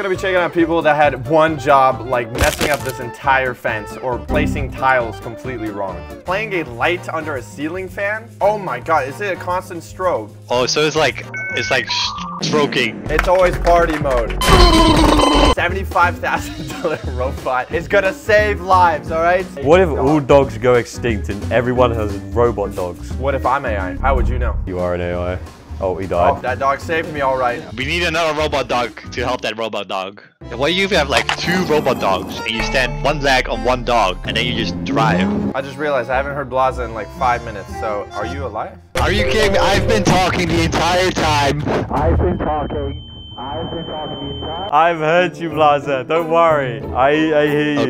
we're gonna be checking out people that had one job, like messing up this entire fence or placing tiles completely wrong. Playing a light under a ceiling fan? Oh my god, is it a constant strobe? Oh, so it's like stroking. It's always party mode. $75,000 robot is gonna save lives, alright? What if all dogs go extinct and everyone has robot dogs? What if I'm AI? How would you know? You are an AI. Oh, he died. Oh, that dog saved me, alright. We need another robot dog to help that robot dog. What if you have like two robot dogs and you stand one leg on one dog and then you just drive? I just realized I haven't heard Blaza in like 5 minutes, so are you alive? Are you kidding me? I've been talking the entire time. I've heard you, Blaza. Don't worry. I hear you.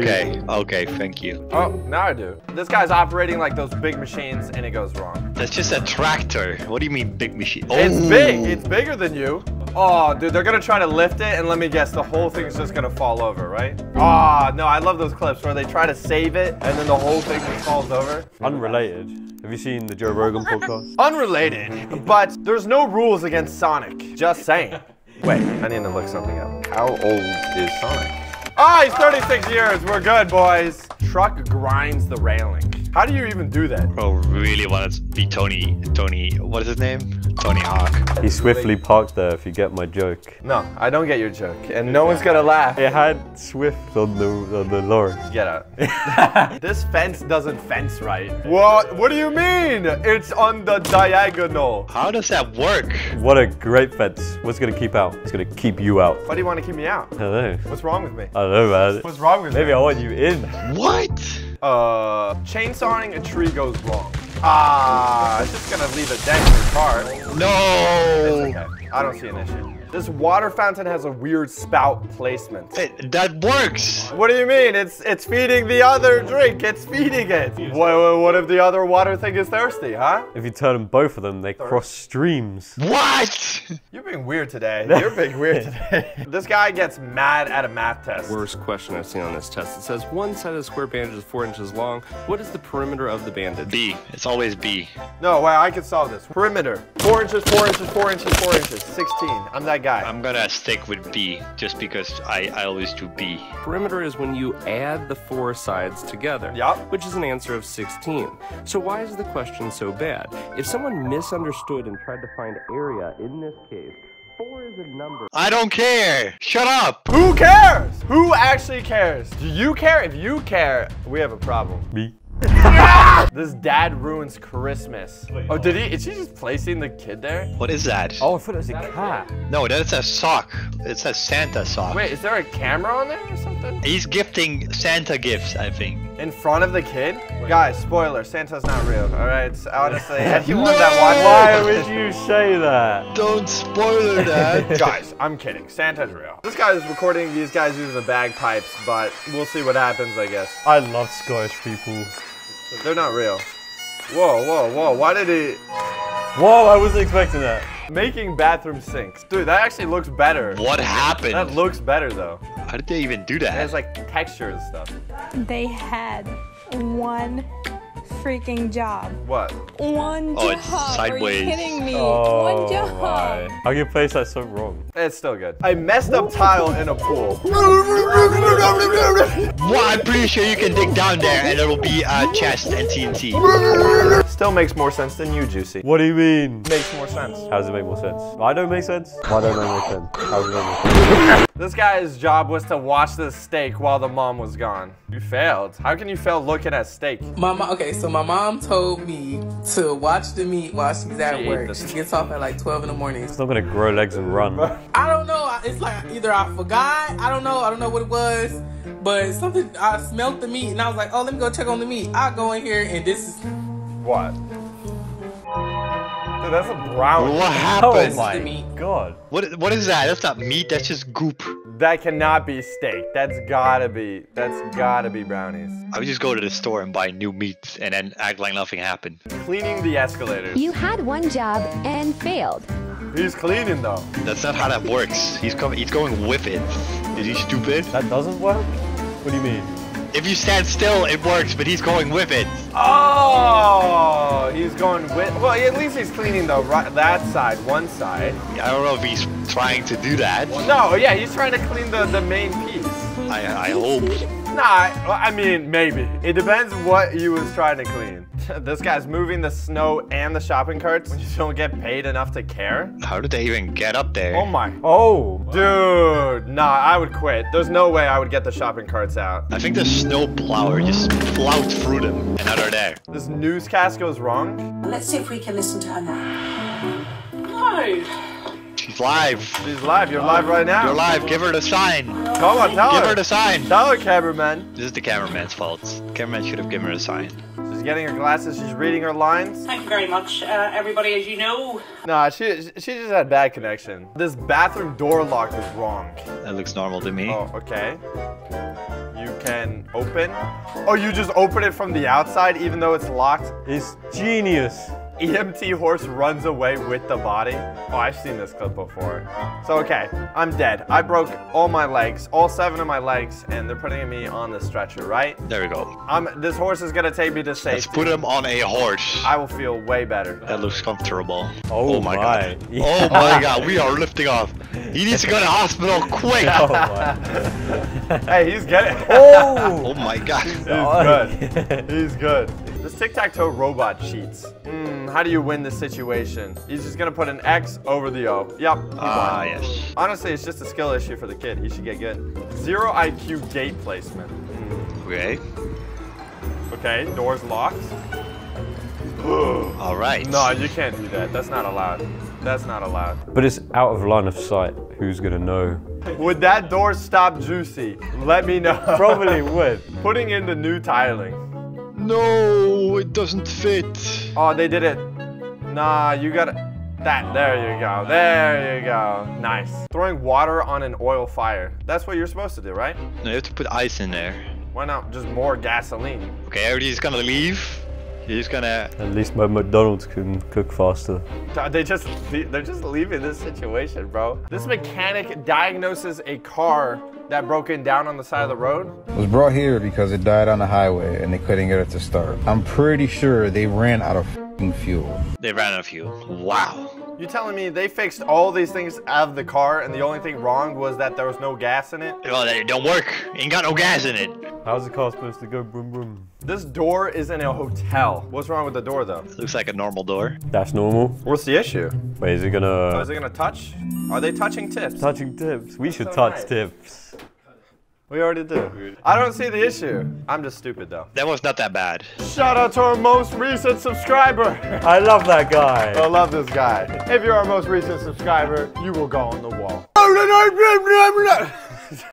Okay, thank you. Oh, now I do. This guy's operating like those big machines and it goes wrong. That's just a tractor. What do you mean big machine? Oh. It's big. It's bigger than you. Oh, dude, they're gonna try to lift it and let me guess, the whole thing's just gonna fall over, right? Oh, no, I love those clips where they try to save it and then the whole thing just falls over. Unrelated. Have you seen the Joe Rogan podcast? Unrelated, but there's no rules against Sonic. Just saying. Wait, I need to look something up. How old is Sonic? Ah, oh, he's 36 years. We're good, boys. Truck grinds the railing. How do you even do that? Bro, really want to be Tony, what is his name? Tony Hawk. He swiftly parked there, if you get my joke. No, I don't get your joke, and no one's gonna laugh. It had Swift on the lorry. Get out. This fence doesn't fence right. What? What do you mean? It's on the diagonal. How does that work? What a great fence. What's gonna keep out? It's gonna keep you out. Why do you want to keep me out? I don't know. What's wrong with me? I don't know, man. What's wrong with me? Maybe I want you in. What? Chainsawing a tree goes wrong. Ah, it's just gonna leave a dent in your car. No! It's okay. I don't see an issue. This water fountain has a weird spout placement. That works! What do you mean? It's feeding the other drink. It's feeding it. What if the other water thing is thirsty, huh? If you turn them both of them, they cross streams. What? You're being weird today. You're being weird today. This guy gets mad at a math test. Worst question I've seen on this test. It says one side of the square bandage is 4 inches long. What is the perimeter of the bandage? B. It's always B. No, wow, I could solve this. Perimeter. 4 inches, 4 inches, 4 inches, 4 inches. 16. I'm that guy. I'm gonna stick with B just because I always do B. Perimeter is when you add the four sides together, which is an answer of 16. So why is the question so bad? If someone misunderstood and tried to find area in this case, 4 is a number. I don't care. Shut up. Who cares? Who actually cares? Do you care? If you care, we have a problem. Me. This dad ruins Christmas. Wait, oh, did he? Is he just placing the kid there? What is that? Oh, I thought it was a cat. No, that's a sock. It's a Santa sock. Wait, is there a camera on there or something? He's gifting Santa gifts, I think. In front of the kid? Wait. Guys, spoiler, Santa's not real. All right, so honestly, if you want that one, why would you say that? Don't spoil that. Guys, I'm kidding. Santa's real. This guy is recording these guys using the bagpipes, but we'll see what happens, I guess. I love Scottish people. They're not real. Whoa, whoa, whoa. Why did he... Whoa, I wasn't expecting that. Making bathroom sinks. Dude, that actually looks better. What happened? That looks better, though. How did they even do that? There's like texture and stuff. They had one freaking job. What? One job. Oh, it's sideways. Are you kidding me? Oh, one job. My. How can you place that so wrong? It's still good. I messed up tile in a pool. Well, I'm pretty sure you can dig down there and it'll be a chest and TNT. Still makes more sense than you, Juicy. What do you mean? Makes more sense. How does it make more sense? I don't make sense. Why don't I make sense? How does it make more sense? This guy's job was to wash the steak while the mom was gone. You failed. How can you fail looking at steak? Okay, so my mom told me to watch the meat while she's at work. She gets off at like 12 in the morning. It's not gonna grow legs and run. I don't know. It's like either I forgot. I don't know what it was. But something, I smelled the meat and I was like, oh, let me go check on the meat. I'll go in here and this is... What? Dude, that's a brown. What happened? Oh my god. What is that? That's not meat, that's just goop. That cannot be steak. That's gotta be brownies. I would just go to the store and buy new meat and then act like nothing happened. Cleaning the escalators. You had one job and failed. He's cleaning though. That's not how that works. He's going with it. Is he stupid? That doesn't work? What do you mean? If you stand still, it works, but he's going with it. Oh, he's going with... Well, at least he's cleaning the right, that side, one side. I don't know if he's trying to do that. No, yeah, he's trying to clean the main piece. I hope. Nah, I mean, maybe. It depends what he was trying to clean. This guy's moving the snow and the shopping carts when you don't get paid enough to care? How did they even get up there? Oh my. Oh, dude. Nah, I would quit. There's no way I would get the shopping carts out. I think the snow plower just plowed through them and out of there. This newscast goes wrong? Let's see if we can listen to her now. No. She's live. She's live. You're live right now. You're live. Give her the sign. Come on, tell her. Give her the sign. Tell her, cameraman. This is the cameraman's fault. The cameraman should have given her a sign. She's getting her glasses. She's reading her lines. Thank you very much, everybody, as you know. Nah, she just had bad connection. This bathroom door lock is wrong. That looks normal to me. Oh, okay. You can open. Oh, you just open it from the outside even though it's locked? It's genius. EMT horse runs away with the body. Oh, I've seen this clip before. So, okay, I'm dead. I broke all my legs, all 7 of my legs, and they're putting me on the stretcher, right? There we go. This horse is gonna take me to safety. Let's put him on a horse. I will feel way better. That looks comfortable. Oh my God. Yeah. Oh my God, we are lifting off. He needs to go to the hospital quick. Oh my. Hey, he's getting it. Oh. Oh my God. He's good. He's good. This tic-tac-toe robot cheats. How do you win this situation? He's just gonna put an X over the O. Yep. Ah, yes. Honestly, it's just a skill issue for the kid. He should get good. 0 IQ gate placement. Okay. Okay, door's locked. All right. No, you can't do that. That's not allowed. That's not allowed. But it's out of line of sight. Who's gonna know? Would that door stop Juicy? Let me know. Probably would. Putting in the new tiling. No, it doesn't fit. Oh, they did it. Nah, you got it. That, there you go, there you go. Nice. Throwing water on an oil fire. That's what you're supposed to do, right? No, you have to put ice in there. Why not just more gasoline? Okay, everybody's gonna leave. He's gonna... At least my McDonald's can cook faster. They're just leaving this situation, bro. This mechanic diagnoses a car that broken down on the side of the road. It was brought here because it died on the highway and they couldn't get it to start. I'm pretty sure they ran out of f***ing fuel. They ran out of fuel. Wow. You're telling me they fixed all these things out of the car and the only thing wrong was that there was no gas in it? Well, it don't work. Ain't got no gas in it. How's the car supposed to go boom boom? This door is in a hotel. What's wrong with the door though? It looks like a normal door. That's normal. What's the issue? Wait, is it gonna... Oh, is it gonna touch? Are they touching tips? Touching tips. We should touch tips. We already do. I don't see the issue. I'm just stupid though. That was not that bad. Shout out to our most recent subscriber. I love that guy. I love this guy. If you're our most recent subscriber, you will go on the wall.